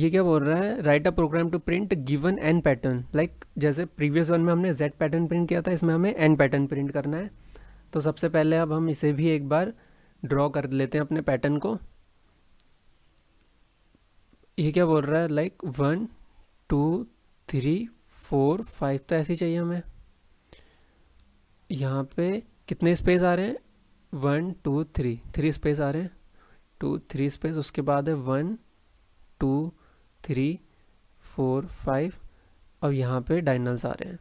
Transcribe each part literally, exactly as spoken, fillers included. ये क्या बोल रहा है, write a program to print given an pattern. Like जैसे प्रीवियस वन में हमने जेड पैटर्न प्रिंट किया था, इसमें हमें एन पैटर्न प्रिंट करना है। तो सबसे पहले अब हम इसे भी एक बार ड्रॉ कर लेते हैं अपने पैटर्न को। ये क्या बोल रहा है, like one two three four five, तो ऐसे ही चाहिए हमें। यहाँ पे कितने स्पेस आ रहे हैं, one two three, three space आ रहे हैं, टू थ्री स्पेस, उसके बाद है one two three four five, और यहाँ पे डायगोनल्स आ रहे हैं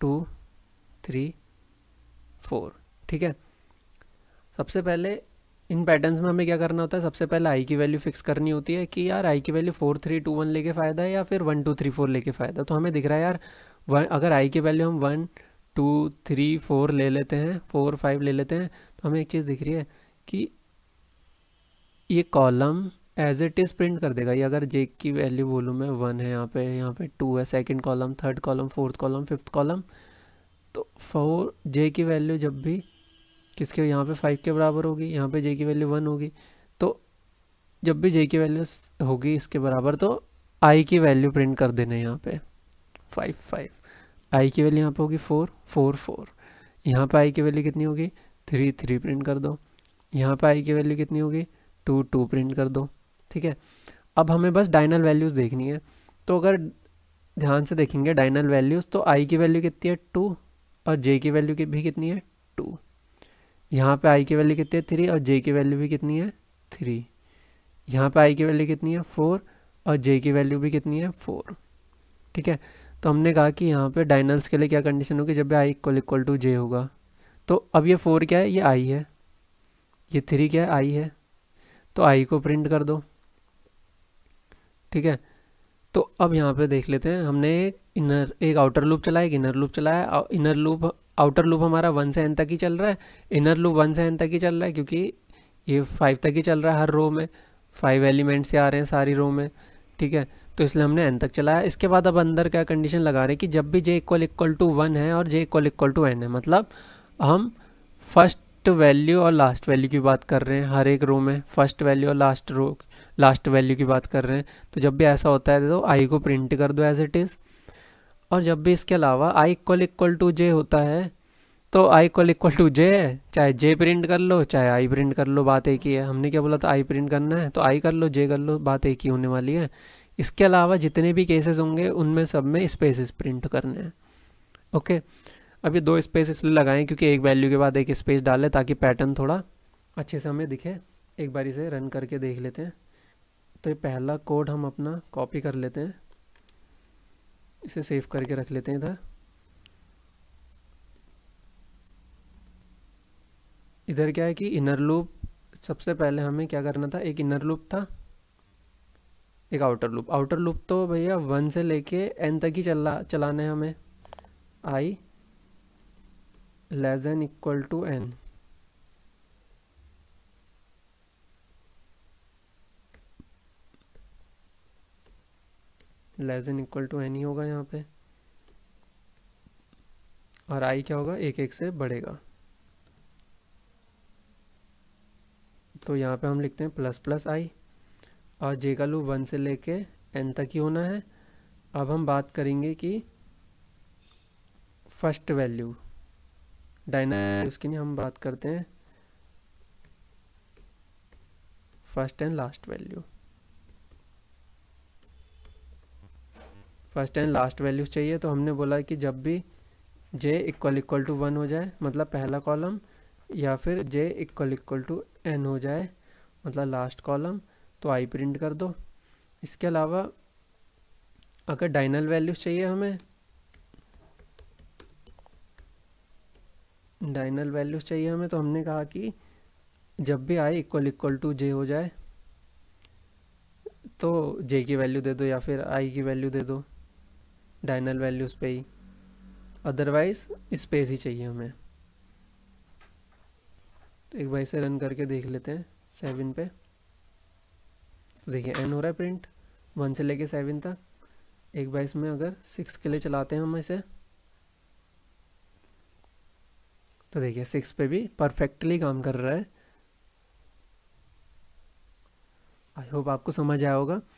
टू थ्री फोर। ठीक है, सबसे पहले इन पैटर्न्स में हमें क्या करना होता है, सबसे पहले आई की वैल्यू फिक्स करनी होती है कि यार आई की value four three two one लेके फ़ायदा है या फिर वन टू थ्री फोर लेके फ़ायदा। तो हमें दिख रहा है यार वन, अगर आई की वैल्यू हम वन टू थ्री फोर ले लेते हैं, फोर फाइव ले लेते हैं, तो हमें एक चीज़ दिख रही है कि ये column as it is print कर देगा। ये अगर जे की वैल्यू बोलूँ मैं वन है, यहाँ पे यहाँ पे टू है, second column, third column, fourth column, fifth column, तो फोर जे की वैल्यू जब भी किसके यहाँ पे फाइव के बराबर होगी, यहाँ पे जे की वैल्यू वन होगी, तो जब भी जे की वैल्यू होगी इसके बराबर तो आई की वैल्यू प्रिंट कर देना है। यहाँ पे फाइव फाइव, आई की वैल्यू यहाँ पर होगी फोर फोर फोर, यहाँ पर आई की वैल्यू कितनी होगी, थ्री थ्री प्रिंट कर दो, यहाँ पर आई की वैल्यू कितनी होगी, टू टू प्रिंट कर दो। ठीक है, अब हमें बस डायनल वैल्यूज़ देखनी है। तो अगर ध्यान से देखेंगे डायनल वैल्यूज़, तो आई की वैल्यू कितनी है, टू, और जे की वैल्यू की भी कितनी है, टू। यहाँ पे आई की वैल्यू कितनी है, थ्री, और जे की वैल्यू भी कितनी है, थ्री। यहाँ पे आई की वैल्यू कितनी है, फोर, और जे की वैल्यू भी कितनी है, फोर। ठीक है, तो हमने कहा कि यहाँ पे डायनल्स के लिए क्या कंडीशन होगी, जब भी I equal equal to J होगा। तो अब ये फोर क्या है, ये आई है, ये थ्री क्या है, आई है, तो आई को प्रिंट कर दो। ठीक है, तो अब यहाँ पे देख लेते हैं, हमने इनर एक आउटर लूप चलाया, एक इनर लूप चलाया। इनर लूप, आउटर लूप हमारा वन से एन तक ही चल रहा है, इनर लूप वन से एन तक ही चल रहा है क्योंकि ये फाइव तक ही चल रहा है, हर रो में फाइव एलिमेंट्स से आ रहे हैं सारी रो में। ठीक है, तो इसलिए हमने एन तक चलाया। इसके बाद अब अंदर क्या कंडीशन लगा रहे हैं कि जब भी J equal equal to one है और J equal equal to N है, मतलब हम फर्स्ट वैल्यू और लास्ट वैल्यू की बात कर रहे हैं, हर एक रो में फर्स्ट वैल्यू और लास्ट रो लास्ट वैल्यू की बात कर रहे हैं। तो जब भी ऐसा होता है तो आई को प्रिंट कर दो एज इट इज़। और जब भी इसके अलावा I equal equal to J होता है तो I equal equal to J है, चाहे जे प्रिंट कर लो चाहे आई प्रिंट कर लो, बात एक ही है। हमने क्या बोला था, आई प्रिंट करना है तो आई कर लो जे कर लो, बात एक ही होने वाली है। इसके अलावा जितने भी केसेस होंगे उनमें सब में स्पेसेस प्रिंट करने हैं। ओके, अब ये दो स्पेस इसलिए लगाएं क्योंकि एक वैल्यू के बाद एक स्पेस डालें ताकि पैटर्न थोड़ा अच्छे से हमें दिखे। एक बार इसे रन करके देख लेते हैं। तो ये पहला कोड हम अपना कॉपी कर लेते हैं, इसे सेव करके रख लेते हैं इधर। इधर क्या है कि इनर लूप, सबसे पहले हमें क्या करना था, एक इनर लूप था एक आउटर लूप। आउटर लूप तो भैया वन से लेके एन तक ही चला चलाना है हमें, आई less than equal to N. Less than equal to N ही होगा यहाँ पे, और आई क्या होगा, एक एक से बढ़ेगा। तो यहाँ पे हम लिखते हैं प्लस प्लस आई, और जे का लूप वन से लेके एन तक ही होना है। अब हम बात करेंगे कि फर्स्ट वैल्यू डायनामिक, उसके लिए हम बात करते हैं first and last value. First and last values चाहिए, तो हमने बोला कि जब भी J equal equal to one हो जाए मतलब पहला कॉलम, या फिर J equal equal to N हो जाए मतलब लास्ट कॉलम, तो आई प्रिंट कर दो। इसके अलावा अगर डायनल वैल्यूज चाहिए हमें, डायनल वैल्यूज चाहिए हमें, तो हमने कहा कि जब भी I equal equal to J हो जाए तो जे की वैल्यू दे दो या फिर आई की वैल्यू दे दो डायनल वैल्यूज पे ही, अदरवाइज स्पेस ही चाहिए हमें। तो एक बार इसे रन करके देख लेते हैं सेवन पे। तो देखिए एन हो रहा है प्रिंट वन से लेके सेवन तक। एक बार इसमें अगर सिक्स के लिए चलाते हैं हम इसे, तो देखिए सिक्स पे भी परफेक्टली काम कर रहा है। आई होप आपको समझ आया होगा।